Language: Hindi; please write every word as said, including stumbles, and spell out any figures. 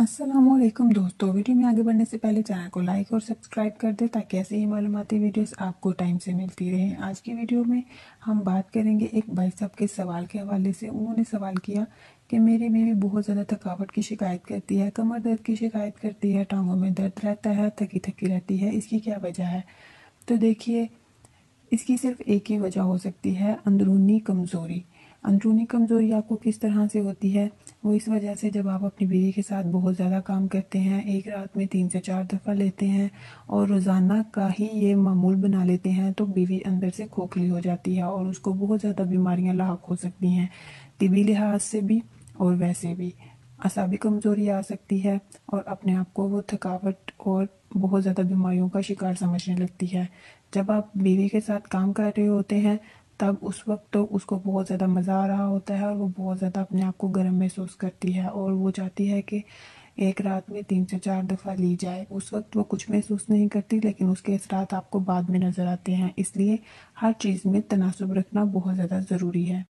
अस्सलामुअलैकुम दोस्तों, वीडियो में आगे बढ़ने से पहले चैनल को लाइक और सब्सक्राइब कर दें ताकि ऐसे ही मालूमाती वीडियोस आपको टाइम से मिलती रहें। आज की वीडियो में हम बात करेंगे एक भाई साहब के सवाल के हवाले से। उन्होंने सवाल किया कि मेरी बीवी बहुत ज़्यादा थकावट की शिकायत करती है, कमर दर्द की शिकायत करती है, टांगों में दर्द रहता है, थकी थकी रहती है, इसकी क्या वजह है? तो देखिए, इसकी सिर्फ एक ही वजह हो सकती है, अंदरूनी कमज़ोरी। अंदरूनी कमज़ोरी आपको किस तरह से होती है? वो इस वजह से जब आप अपनी बीवी के साथ बहुत ज़्यादा काम करते हैं, एक रात में तीन से चार दफ़ा लेते हैं और रोज़ाना का ही ये मामूल बना लेते हैं, तो बीवी अंदर से खोखली हो जाती है और उसको बहुत ज़्यादा बीमारियां लाक हो सकती हैं, तिबी लिहाज से भी और वैसे भी। असाबी कमज़ोरी आ सकती है और अपने आप को वो थकावट और बहुत ज़्यादा बीमारियों का शिकार समझने लगती है। जब आप बीवी के साथ काम कर रहे होते हैं तब उस वक्त तो उसको बहुत ज़्यादा मज़ा आ रहा होता है और वो बहुत ज़्यादा अपने आप को गर्म महसूस करती है और वो चाहती है कि एक रात में तीन से चार दफ़ा ली जाए। उस वक्त वो कुछ महसूस नहीं करती, लेकिन उसके असरात आपको बाद में नज़र आते हैं। इसलिए हर चीज़ में तनासुब रखना बहुत ज़्यादा ज़रूरी है।